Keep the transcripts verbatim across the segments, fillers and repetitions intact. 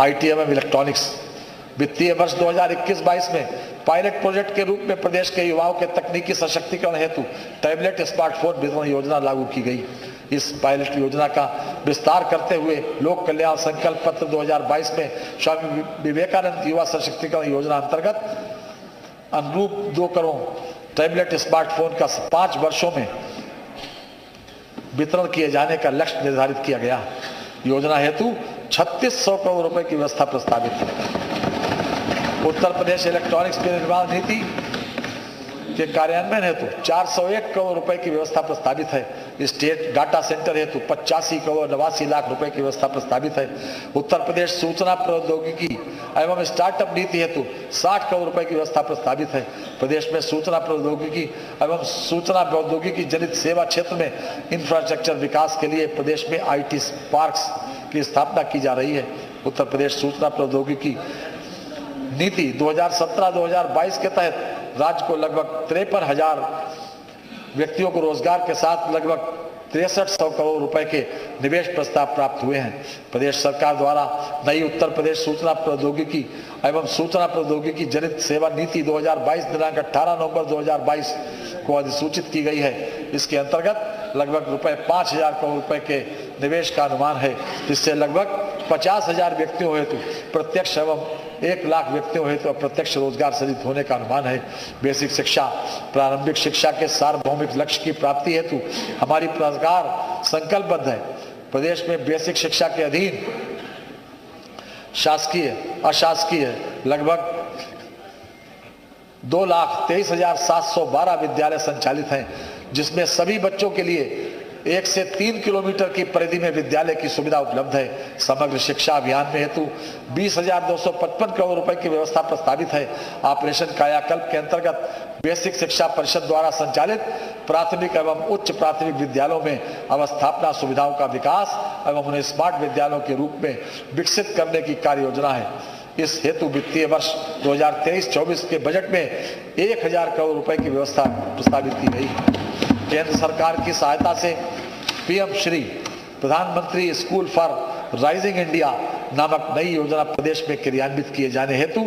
ITM electronics वित्तीय वर्ष दो हज़ार इक्कीस बाईस में पायलट प्रोजेक्ट के रूप में प्रदेश के युवाओं के तकनीकी सशक्तिकरण हेतु टैबलेट स्मार्टफोन वितरण योजना लागू की गई। इस पायलट योजना का विस्तार करते हुए लोक कल्याण संकल्प पत्र दो हज़ार बाईस में स्वामी विवेकानंद युवा सशक्तिकरण योजना अंतर्गत अनुरूप दो करोड़ टैबलेट स्मार्टफोन का पाँच वर्षों में वितरण किए जाने का लक्ष्य निर्धारित किया गया। योजना हेतु छत्तीस सौ करोड़ रुपए की व्यवस्था प्रस्तावित है। उत्तर प्रदेश इलेक्ट्रॉनिक्स विनिर्माण नीति के कार्यान्वयन हेतु चार सौ एक करोड़ रुपए की व्यवस्था प्रस्तावित है। स्टेट डाटा सेंटर हेतु पचासी करोड़ नवासी लाख रुपए की व्यवस्था प्रस्तावित है। उत्तर प्रदेश सूचना प्रौद्योगिकी एवं स्टार्टअप नीति हेतु साठ करोड़ रुपए की व्यवस्था प्रस्तावित है। प्रदेश में सूचना प्रौद्योगिकी एवं सूचना प्रौद्योगिकी जनित सेवा क्षेत्र में इंफ्रास्ट्रक्चर विकास के लिए प्रदेश में आई टी पार्क्स की स्थापना की जा रही है। उत्तर प्रदेश सूचना प्रौद्योगिकी नीति दो हज़ार सत्रह दो हज़ार बाईस के तहत राज्य को लगभग तिरपन हजार व्यक्तियों को रोजगार के साथ लगभग तिरसठ सौ करोड़ रुपए के निवेश प्रस्ताव प्राप्त हुए हैं। प्रदेश सरकार द्वारा नई उत्तर प्रदेश सूचना प्रौद्योगिकी एवं सूचना प्रौद्योगिकी जनित सेवा नीति दो हज़ार बाईस दिनांक अठारह नवंबर दो हज़ार बाईस को अधिसूचित की गई है। इसके अंतर्गत लगभग रुपए पाँच हजार करोड़ रुपए के निवेश का अनुमान है। इससे लगभग पचास हजार व्यक्तियों हेतु प्रत्यक्ष एवं एक लाख व्यक्तियों हेतु अप्रत्यक्ष रोजगार सृजित होने का अनुमान है। बेसिक शिक्षा प्रारंभिक शिक्षा के सार्वभौमिक लक्ष्य की प्राप्ति हेतु हमारी सरकार संकल्पबद्ध है। प्रदेश में बेसिक शिक्षा के अधीन शासकीय अशासकीय लगभग दो लाख तेईस हजार सात सौ बारह विद्यालय संचालित हैं, जिसमें सभी बच्चों के लिए एक से तीन किलोमीटर की परिधि में विद्यालय की सुविधा उपलब्ध है। समग्र शिक्षा अभियान में हेतु बीस हजार दो सौ पचपन करोड़ रुपए की व्यवस्था प्रस्तावित है। ऑपरेशन कायाकल्प के अंतर्गत बेसिक शिक्षा परिषद द्वारा संचालित प्राथमिक एवं उच्च प्राथमिक विद्यालयों में अवस्थापना सुविधाओं का विकास एवं उन्हें स्मार्ट विद्यालयों के रूप में विकसित करने की कार्य योजना है। इस हेतु वित्तीय वर्ष दो हज़ार तेईस चौबीस के बजट में एक हजार करोड़ रुपए की व्यवस्था प्रस्तावित की गई। केंद्र सरकार की सहायता से पीएम श्री प्रधानमंत्री स्कूल फॉर राइजिंग इंडिया नामक नई योजना प्रदेश में क्रियान्वित किए जाने हेतु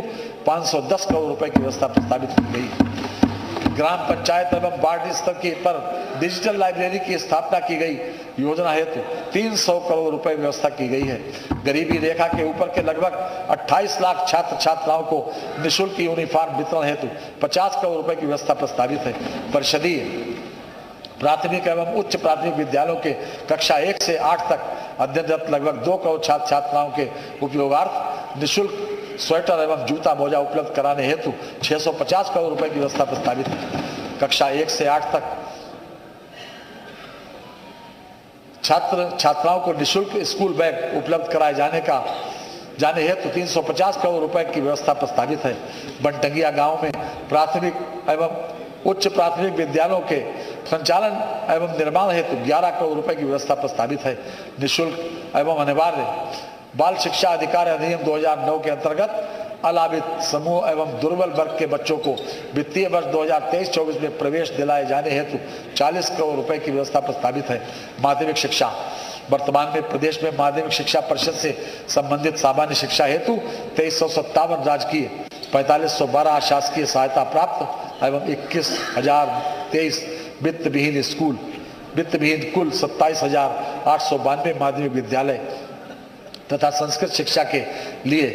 पाँच सौ दस करोड़ रुपए की व्यवस्था प्रस्तावित की गई। ग्राम पंचायत एवं वार्ड स्तर के पर डिजिटल लाइब्रेरी की स्थापना की गई। योजना हेतु तीन सौ करोड़ रुपए व्यवस्था की गई है। गरीबी रेखा के ऊपर के लगभग अट्ठाईस लाख छात्र छात्राओं को निःशुल्क यूनिफॉर्म वितरण हेतु पचास करोड़ रुपए की व्यवस्था प्रस्तावित है। परिषदीय प्राथमिक एवं उच्च प्राथमिक विद्यालयों के कक्षा एक से आठ तक अध्ययनरत लगभग दो करोड़ छात्र छात्राओं के उपयोगार्थ निःशुल्क स्वेटर एवं जूता मोजा उपलब्ध कराने हेतु छह सौ पचास करोड़ रुपए की व्यवस्था प्रस्तावित है। कक्षा एक से आठ तक छात्र छात्राओं को निःशुल्क स्कूल बैग उपलब्ध कराए जाने का जाने हेतु तीन सौ पचास करोड़ रुपए की व्यवस्था प्रस्तावित है। बनटंगिया गाँव में प्राथमिक एवं उच्च प्राथमिक विद्यालयों के संचालन एवं निर्माण हेतु ग्यारह करोड़ रुपए की व्यवस्था प्रस्तावित है। निःशुल्क एवं अनिवार्य बाल शिक्षा अधिकार अधिनियम दो हज़ार नौ के अंतर्गत अलावित समूह एवं दुर्बल वर्ग के बच्चों को वित्तीय वर्ष दो हज़ार तेईस चौबीस में प्रवेश दिलाए जाने हेतु चालीस करोड़ रुपए की व्यवस्था प्रस्तावित है। माध्यमिक शिक्षा वर्तमान में प्रदेश में माध्यमिक शिक्षा परिषद से संबंधित सामान्य शिक्षा हेतु तेईस सौ सत्तावन राजकीय पैंतालीस सौ बारह शासकीय सहायता प्राप्त एवं इक्कीस हजार तेईस वित्त विहीन स्कूल वित्त विहीन कुल सत्ताईस हजार आठ सौ बानवे माध्यमिक विद्यालय तथा संस्कृत शिक्षा के लिए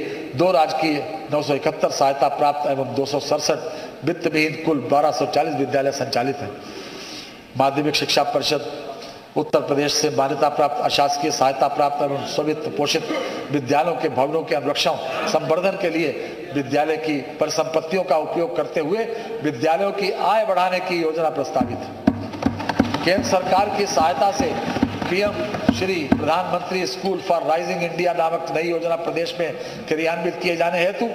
दो राजकीय नौ सौ इकहत्तर सहायता प्राप्त एवं दो सौ सड़सठ वित्त विहीन कुल बारह सौ चालीस विद्यालय संचालित हैं। माध्यमिक शिक्षा परिषद उत्तर प्रदेश से मान्यता प्राप्त अशासकीय सहायता प्राप्त एवं स्वायत्त पोषित विद्यालयों के भवनों के अनुरक्षण संवर्धन के लिए विद्यालय की परिसंपत्तियों का उपयोग करते हुए विद्यालयों की आय बढ़ाने की योजना प्रस्तावित है। केंद्र सरकार की सहायता से पीएम श्री प्रधानमंत्री स्कूल फॉर राइजिंग इंडिया नामक नई योजना प्रदेश में क्रियान्वित किए जाने हेतु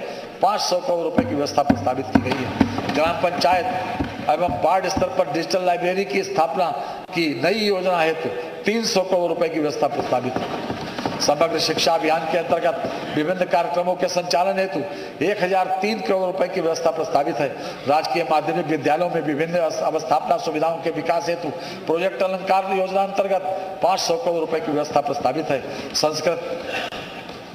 पाँच सौ करोड़ रुपए की व्यवस्था प्रस्तावित की गई है। ग्राम पंचायत एवं वार्ड स्तर पर डिजिटल लाइब्रेरी की स्थापना की नई योजना हेतु तीन सौ करोड़ रुपए की व्यवस्था प्रस्तावित है। समग्र शिक्षा अभियान के अंतर्गत विभिन्न कार्यक्रमों के संचालन हेतु एक हज़ार तीन करोड़ रुपए की व्यवस्था प्रस्तावित है। राजकीय माध्यमिक विद्यालयों में विभिन्न अवस्थापना सुविधाओं के विकास हेतु प्रोजेक्ट अलंकार योजना अंतर्गत पाँच सौ करोड़ रुपए की व्यवस्था प्रस्तावित है। संस्कृत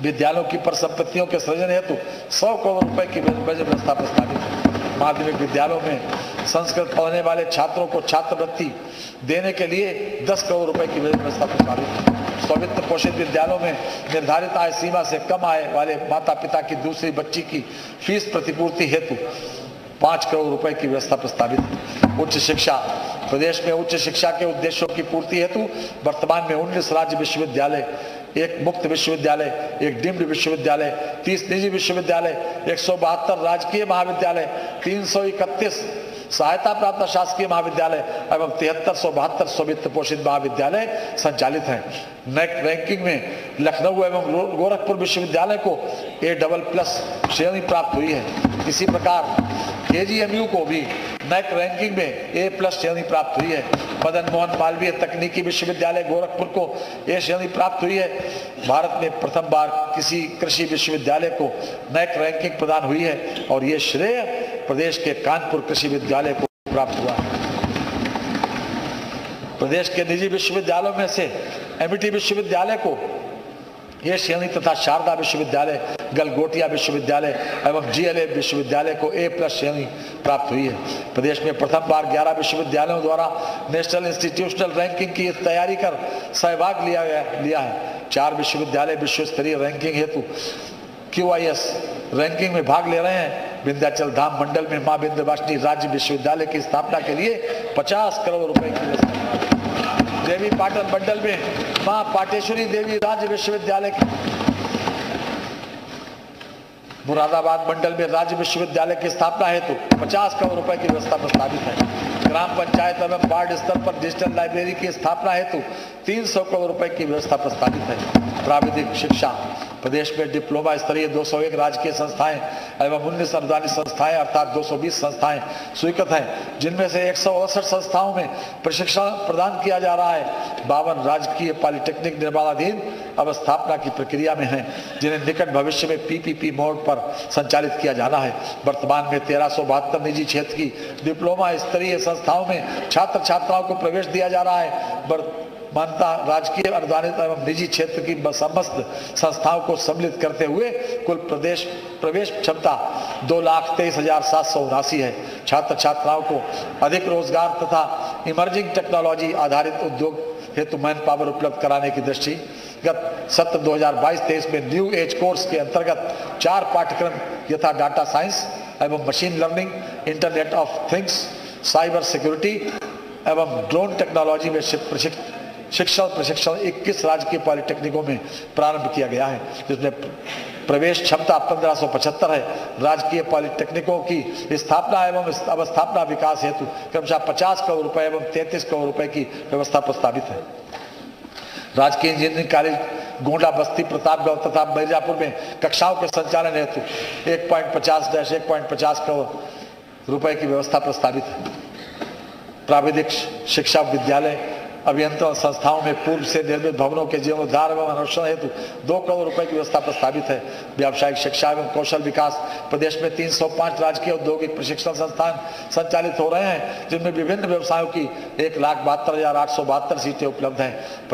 विद्यालयों की परिसंपत्तियों के सृजन हेतु सौ करोड़ रुपए की बजट व्यवस्था प्रस्तावित है। माध्यमिक विद्यालयों में संस्कृत पढ़ने वाले छात्रों को छात्रवृत्ति देने के लिए दस करोड़ रुपए की बजट व्यवस्था प्रस्तावित है। स्वायत्त पोषित विद्यालयों में निर्धारित आय सीमा से कम आय वाले माता पिता की दूसरी बच्ची की फीस प्रतिपूर्ति हेतु पाँच करोड़ रुपए की व्यवस्था प्रस्तावित। उच्च शिक्षा, प्रदेश में उच्च शिक्षा के उद्देश्यों की पूर्ति हेतु वर्तमान में उन्नीस राज्य विश्वविद्यालय, एक मुक्त विश्वविद्यालय, एक डीम्ड विश्वविद्यालय, तीस निजी विश्वविद्यालय, एक सौ बहत्तर राजकीय महाविद्यालय, तीन सौ इकतीस सहायता प्राप्त शासकीय महाविद्यालय एवं तिहत्तर सौ बहत्तर स्वायत्त पोषित महाविद्यालय संचालित हैं। नेक रैंकिंग में लखनऊ एवं गोरखपुर विश्वविद्यालय को ए डबल प्लस श्रेणी प्राप्त हुई है। इसी प्रकार केजीएमयू को भी नेक रैंकिंग में ए प्लस श्रेणी प्राप्त हुई है। मदन मोहन मालवीय तकनीकी विश्वविद्यालय गोरखपुर को ए श्रेणी प्राप्त हुई है। भारत में प्रथम बार किसी कृषि विश्वविद्यालय को नेक रैंकिंग प्रदान हुई है और ये श्रेय प्रदेश के कानपुर कृषि विद्यालय को प्राप्त हुआ है। प्रदेश के निजी विश्वविद्यालयों में से एमिटी विश्वविद्यालय को ये श्रेणी तथा शारदा विश्वविद्यालय, गलगोटिया विश्वविद्यालय एवं जी.एल.ए. विश्वविद्यालय को ए प्लस श्रेणी प्राप्त हुई है। प्रदेश में प्रथम बार ग्यारह विश्वविद्यालयों द्वारा नेशनल इंस्टीट्यूशनल रैंकिंग की तैयारी कर सहभाग लिया गया लिया है। चार विश्वविद्यालय विश्व स्तरीय रैंकिंग हेतु क्यू आई एस रैंकिंग में भाग ले रहे हैं। विंध्याचल धाम मंडल में मां विंध्यवासिनी राज्य विश्वविद्यालय की स्थापना के लिए पचास करोड़ रुपए की व्यवस्था। देवी पाटन मंडल में मां पाटेश्वरी देवी राज्य विश्वविद्यालय की, मुरादाबाद मंडल में राज्य विश्वविद्यालय की स्थापना हेतु पचास करोड़ रुपए की व्यवस्था प्रस्तावित है। ग्राम पंचायत एवं वार्ड स्तर पर डिजिटल लाइब्रेरी की स्थापना हेतु तीन सौ करोड़ रुपए की व्यवस्था प्रस्तावित है। प्राविधिक शिक्षा, प्रदेश में डिप्लोमा स्तरीय दो सौ एक राजकीय संस्थाएं एवं उन्नीस अनुदानित संस्थाएं अर्थात दो सौ बीस संस्थाएं स्वीकृत हैं, जिनमें से एक सौ अड़सठ संस्थाओं में प्रशिक्षण प्रदान किया जा रहा है। बावन राजकीय पॉलिटेक्निक निर्माणाधीन अब स्थापना की प्रक्रिया में हैं, जिन्हें निकट भविष्य में पीपीपी मोड पर संचालित किया जाना है। वर्तमान में तेरह सौ बहत्तर निजी क्षेत्र की डिप्लोमा स्तरीय संस्थाओं में छात्र छात्राओं को प्रवेश दिया जा रहा है। मान्यता राजकीय अनुदानित एवं निजी क्षेत्र की समस्त संस्थाओं को सम्मिलित करते हुए कुल प्रदेश प्रवेश क्षमता दो लाख तेईस हजार सात सौ उनासी है। छात्र छात्राओं को अधिक रोजगार तथा इमर्जिंग टेक्नोलॉजी आधारित उद्योग हेतु मैन पावर उपलब्ध कराने की दृष्टि गत सत्र दो हजार बाईस तेईस में न्यू एज कोर्स के अंतर्गत चार पाठ्यक्रम यथा डाटा साइंस एवं machine learning, internet of things, cyber security एवं ड्रोन टेक्नोलॉजी में प्रशिक्षण शिक्षण प्रशिक्षण इक्कीस राज्य के पॉलिटेक्निकों में प्रारंभ किया गया है, जिसमें प्रवेश क्षमता पंद्रह सौ पचहत्तर है। राजकीय पॉलिटेक्निकों की स्थापना एवं अवस्थापना विकास हेतु क्रमशः पचास करोड़ रुपए एवं तैंतीस करोड़ रुपए की व्यवस्था प्रस्तावित है। राजकीय इंजीनियरिंग कॉलेज गोंडा, बस्ती, प्रतापगढ़ तथा मिर्जापुर में कक्षाओं के संचालन हेतु एक पॉइंट पचास डैश एक पॉइंट पचास करोड़ रुपए की व्यवस्था प्रस्तावित है। प्राविधिक शिक्षा विद्यालय अभियंता संस्थाओं में पूर्व से निर्मित भवनों के जीर्णोद्धार एवं अनुरक्षण हेतु दो करोड़ रुपए की व्यवस्था प्रस्तावित है। व्यावसायिक शिक्षा एवं कौशल विकास, प्रदेश में तीन सौ पाँच राजकीय औद्योगिक प्रशिक्षण संस्थान संचालित हो रहे हैं, जिनमें विभिन्न व्यवसायों की एक लाख बहत्तर हजार आठ सौ बहत्तर सीटें उपलब्ध हैं।